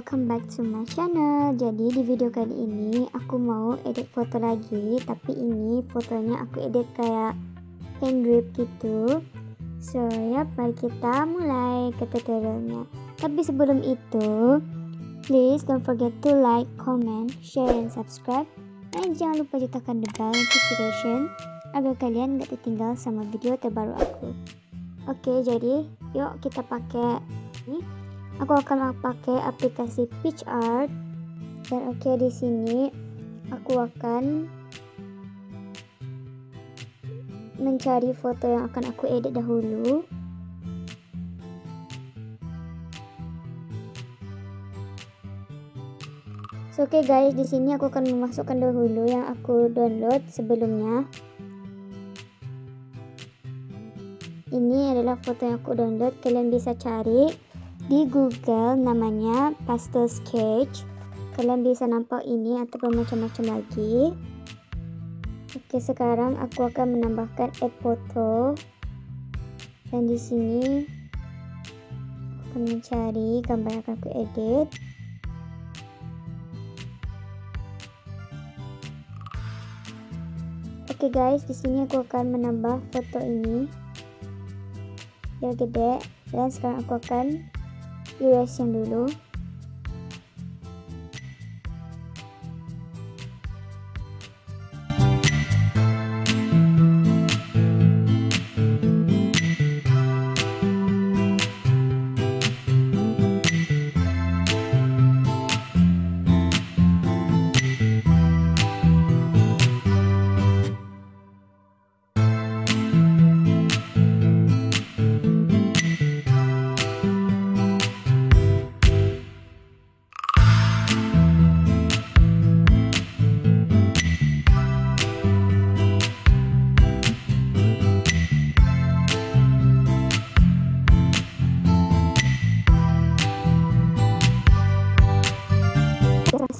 welcome back to my channel. Jadi di video kali ini aku mau edit foto lagi, tapi ini fotonya aku edit kayak hand drip gitu. So ya, mari kita mulai ke tutorialnya. Tapi sebelum itu, please don't forget to like, comment, share, and subscribe. Dan jangan lupa tekan the bell notification agar kalian gak tertinggal sama video terbaru aku. Oke, jadi yuk kita pakai ini. Aku akan pakai aplikasi Peach Art, dan oke, di sini aku akan mencari foto yang akan aku edit dahulu. So, oke guys, di sini aku akan memasukkan dahulu yang aku download sebelumnya. Ini adalah foto yang aku download. Kalian bisa cari di Google, namanya pastel sketch. Kalian bisa nampak ini atau macam-macam lagi. Oke, sekarang aku akan menambahkan add photo, dan di sini aku akan mencari gambar yang akan aku edit. Oke guys, di sini aku akan menambah foto ini biar gede, dan sekarang aku akan erase yang dulu.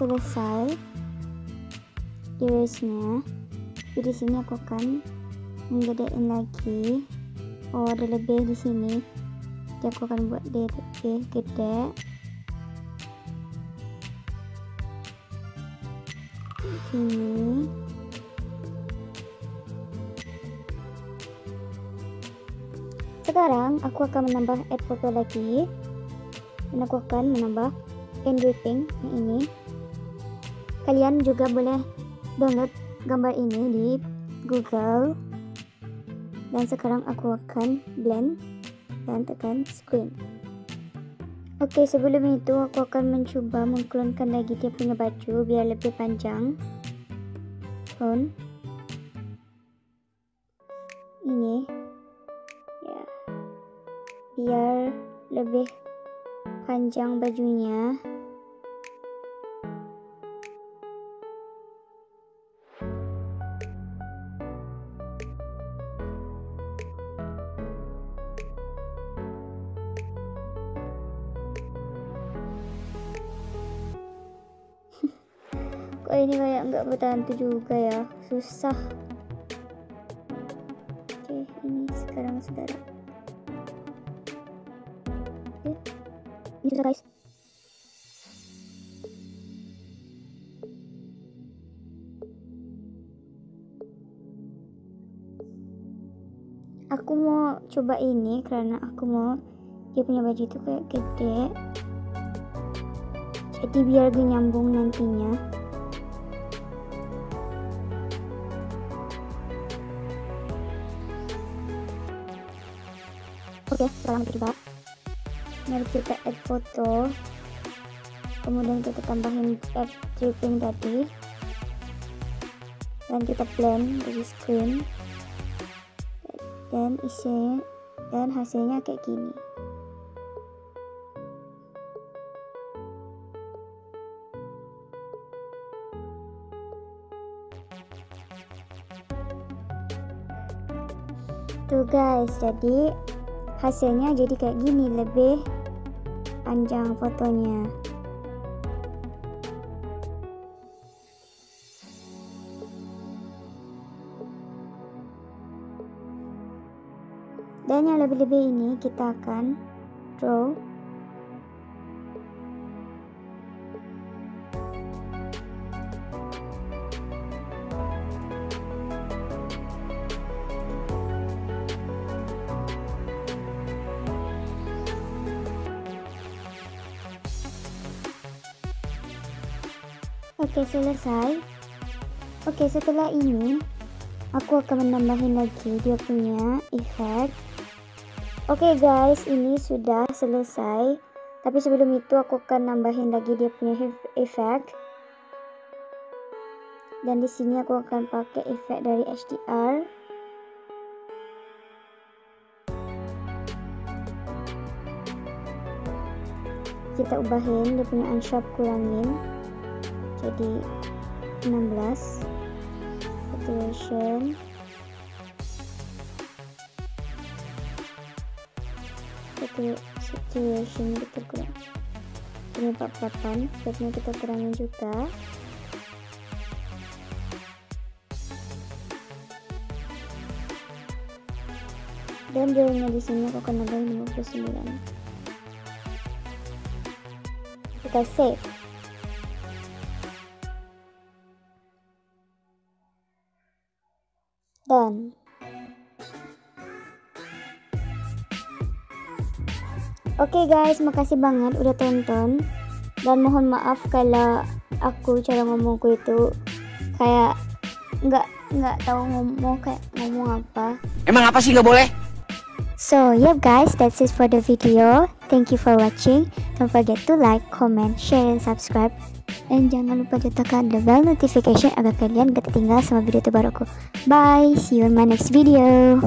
Selesai erase-nya, jadi sini aku akan menggedein lagi. Oh, ada lebih di sini, jadi aku akan buat dia lebih gede. Ini sekarang aku akan menambah add photo lagi, dan aku akan menambah hand dripping yang ini. Kalian juga boleh download gambar ini di Google, dan sekarang aku akan blend dan tekan screen. Oke, sebelum itu aku akan mencoba mengklonkan lagi dia punya baju biar lebih panjang. Clone ini ya, biar lebih panjang bajunya. Oh, ini kayak nggak bertahan juga ya, susah. Oke, ini sekarang saudara. Oke, ini sudah guys. Aku mau coba ini karena aku mau dia punya baju itu kayak gede, jadi biar gue nyambung nantinya. Oke, sekarang kita add foto, kemudian kita tambahin add dripping tadi, dan kita blend dari screen, dan isinya dan hasilnya kayak gini. Tuh guys, jadi hasilnya jadi kayak gini, lebih panjang fotonya. Dan yang lebih-lebih ini kita akan draw Oke, selesai. Oke, setelah ini aku akan menambahin lagi dia punya efek. Oke guys, ini sudah selesai, tapi sebelum itu aku akan nambahin lagi dia punya efek. Dan di sini aku akan pakai efek dari HDR. Kita ubahin dia punya unsharp, kurangin jadi 16 saturation, kita kurang ini 48, setnya kita kurangin juga. Dan jauhnya di sini aku akan nambahin 59. Kita save. Done. Oke guys, makasih banget udah tonton, dan mohon maaf kalau aku cara ngomongku itu kayak nggak tahu ngomong kayak ngomong apa. Emang apa sih nggak boleh? So yep guys, that's it for the video. Thank you for watching. Don't forget to like, comment, share, and subscribe. Dan jangan lupa tekan the bell notification agar kalian gak ketinggalan sama video terbaruku. Bye, see you in my next video.